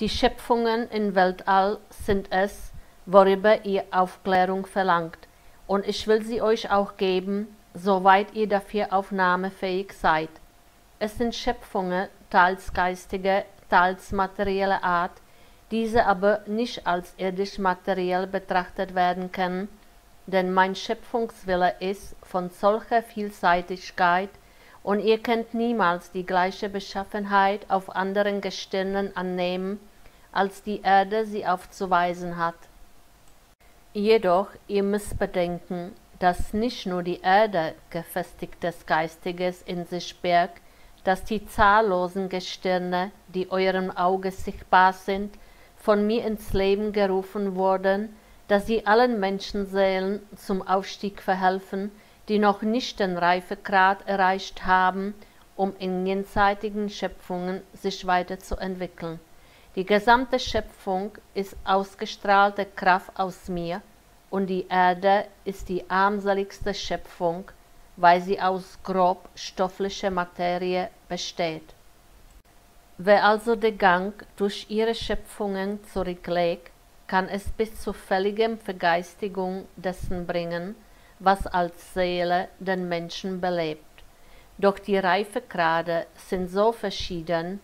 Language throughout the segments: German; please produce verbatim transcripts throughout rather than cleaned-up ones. Die Schöpfungen im Weltall sind es, worüber ihr Aufklärung verlangt, und ich will sie euch auch geben, soweit ihr dafür aufnahmefähig seid. Es sind Schöpfungen, teils geistiger, teils materieller Art, diese aber nicht als irdisch materiell betrachtet werden können, denn mein Schöpfungswille ist von solcher Vielseitigkeit, und ihr könnt niemals die gleiche Beschaffenheit auf anderen Gestirnen annehmen, als die Erde sie aufzuweisen hat. Jedoch ihr müsst bedenken, dass nicht nur die Erde gefestigtes Geistiges in sich birgt, dass die zahllosen Gestirne, die eurem Auge sichtbar sind, von mir ins Leben gerufen wurden, dass sie allen Menschenseelen zum Aufstieg verhelfen, die noch nicht den Reifegrad erreicht haben, um in jenseitigen Schöpfungen sich weiterzuentwickeln. Die gesamte Schöpfung ist ausgestrahlte Kraft aus mir, und die Erde ist die armseligste Schöpfung, weil sie aus grob stofflicher Materie besteht. Wer also den Gang durch ihre Schöpfungen zurücklegt, kann es bis zur völligen Vergeistigung dessen bringen, was als Seele den Menschen belebt. Doch die Reifegrade sind so verschieden,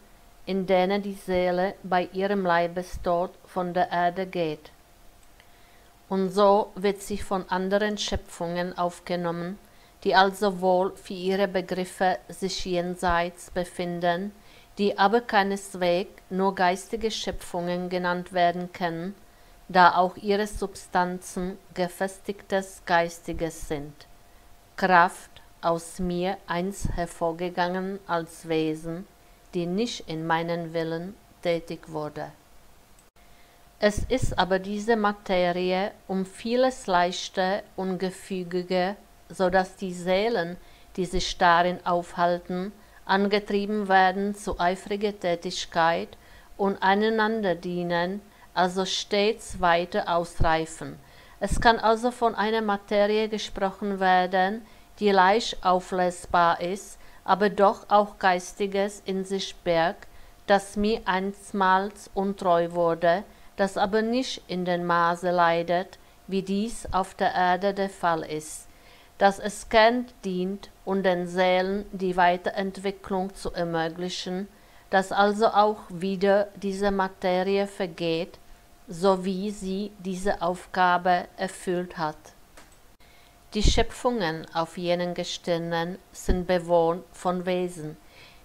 in denen die Seele bei ihrem Leibestod von der Erde geht. Und so wird sie von anderen Schöpfungen aufgenommen, die also wohl für ihre Begriffe sich jenseits befinden, die aber keineswegs nur geistige Schöpfungen genannt werden können, da auch ihre Substanzen gefestigtes Geistiges sind. Kraft aus mir einst hervorgegangen als Wesen, die nicht in meinen Willen tätig wurde. Es ist aber diese Materie um vieles leichter und gefügiger, so dass die Seelen, die sich darin aufhalten, angetrieben werden zu eifriger Tätigkeit und einander dienen, also stets weiter ausreifen. Es kann also von einer Materie gesprochen werden, die leicht auflösbar ist, aber doch auch Geistiges in sich birgt, das mir einstmals untreu wurde, das aber nicht in dem Maße leidet, wie dies auf der Erde der Fall ist, dass es Kern dient, um den Seelen die Weiterentwicklung zu ermöglichen, dass also auch wieder diese Materie vergeht, so wie sie diese Aufgabe erfüllt hat. Die Schöpfungen auf jenen Gestirnen sind bewohnt von Wesen,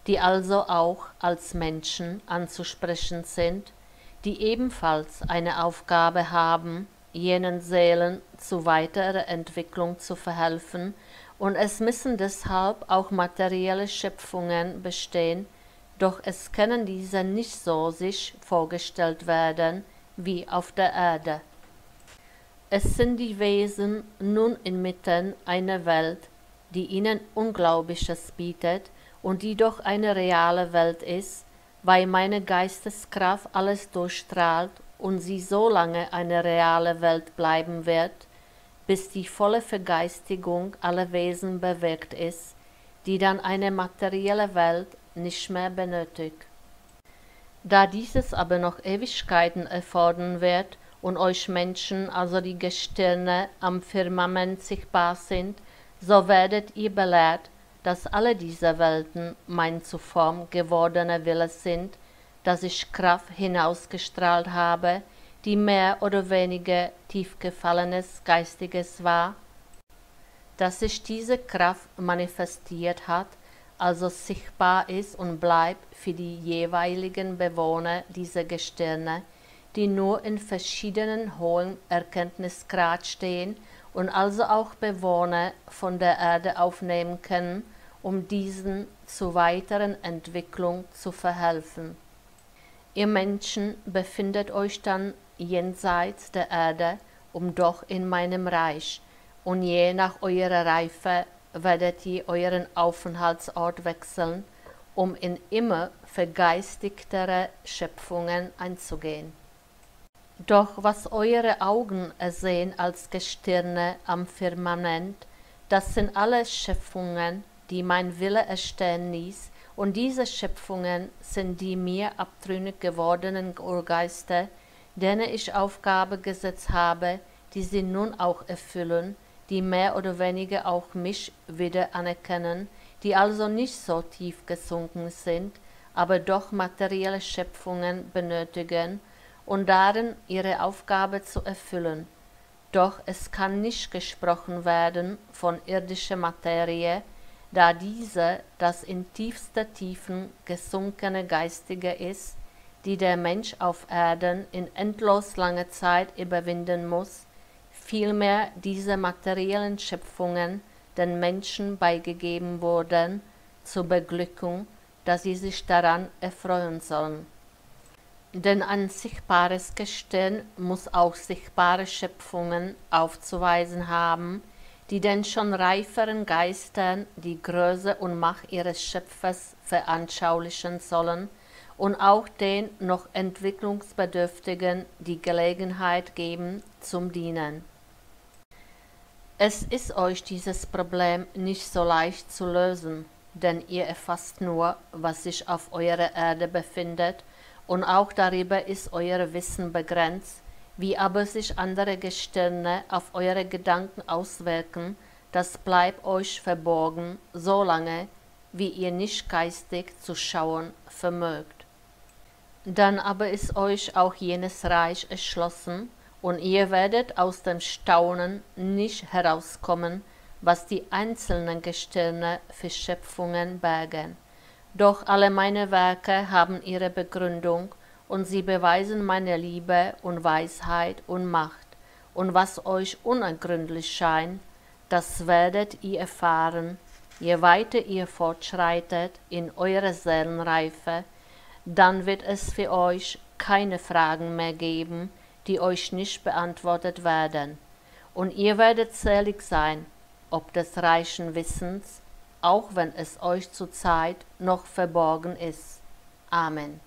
die also auch als Menschen anzusprechen sind, die ebenfalls eine Aufgabe haben, jenen Seelen zu weiterer Entwicklung zu verhelfen, und es müssen deshalb auch materielle Schöpfungen bestehen, doch es können diese nicht so sich vorgestellt werden wie auf der Erde. Es sind die Wesen nun inmitten einer Welt, die ihnen Unglaubliches bietet und die doch eine reale Welt ist, weil meine Geisteskraft alles durchstrahlt und sie so lange eine reale Welt bleiben wird, bis die volle Vergeistigung aller Wesen bewirkt ist, die dann eine materielle Welt nicht mehr benötigt. Da dieses aber noch Ewigkeiten erfordern wird und euch Menschen, also die Gestirne, am Firmament sichtbar sind, so werdet ihr belehrt, dass alle diese Welten mein zu Form gewordene Wille sind, dass ich Kraft hinausgestrahlt habe, die mehr oder weniger tiefgefallenes Geistiges war, dass sich diese Kraft manifestiert hat, also sichtbar ist und bleibt für die jeweiligen Bewohner dieser Gestirne, die nur in verschiedenen hohen Erkenntnisgrad stehen und also auch Bewohner von der Erde aufnehmen können, um diesen zur weiteren Entwicklung zu verhelfen. Ihr Menschen befindet euch dann jenseits der Erde, um doch in meinem Reich, und je nach eurer Reife werdet ihr euren Aufenthaltsort wechseln, um in immer vergeistigtere Schöpfungen einzugehen. Doch was eure Augen ersehen als Gestirne am Firmament, das sind alle Schöpfungen, die mein Wille erstehen ließ Und diese Schöpfungen sind die mir abtrünnig gewordenen Urgeister, denen ich Aufgabe gesetzt habe, die sie nun auch erfüllen, die mehr oder weniger auch mich wieder anerkennen, die also nicht so tief gesunken sind, aber doch materielle Schöpfungen benötigen, um darin ihre Aufgabe zu erfüllen. Doch es kann nicht gesprochen werden von irdischer Materie, da diese das in tiefster Tiefen gesunkene Geistige ist, die der Mensch auf Erden in endlos langer Zeit überwinden muss, vielmehr diese materiellen Schöpfungen den Menschen beigegeben wurden, zur Beglückung, dass sie sich daran erfreuen sollen. Denn ein sichtbares Gestirn muss auch sichtbare Schöpfungen aufzuweisen haben, die den schon reiferen Geistern die Größe und Macht ihres Schöpfers veranschaulichen sollen und auch den noch Entwicklungsbedürftigen die Gelegenheit geben zum Dienen. Es ist euch dieses Problem nicht so leicht zu lösen, denn ihr erfasst nur, was sich auf eurer Erde befindet, und auch darüber ist euer Wissen begrenzt, wie aber sich andere Gestirne auf eure Gedanken auswirken, das bleibt euch verborgen, solange, wie ihr nicht geistig zu schauen vermögt. Dann aber ist euch auch jenes Reich erschlossen, und ihr werdet aus dem Staunen nicht herauskommen, was die einzelnen Gestirne für Schöpfungen bergen. Doch alle meine Werke haben ihre Begründung, und sie beweisen meine Liebe und Weisheit und Macht, und was euch unergründlich scheint, das werdet ihr erfahren, je weiter ihr fortschreitet in eurer Seelenreife, dann wird es für euch keine Fragen mehr geben, die euch nicht beantwortet werden, und ihr werdet selig sein, ob des reichen Wissens, auch wenn es euch zurzeit noch verborgen ist. Amen.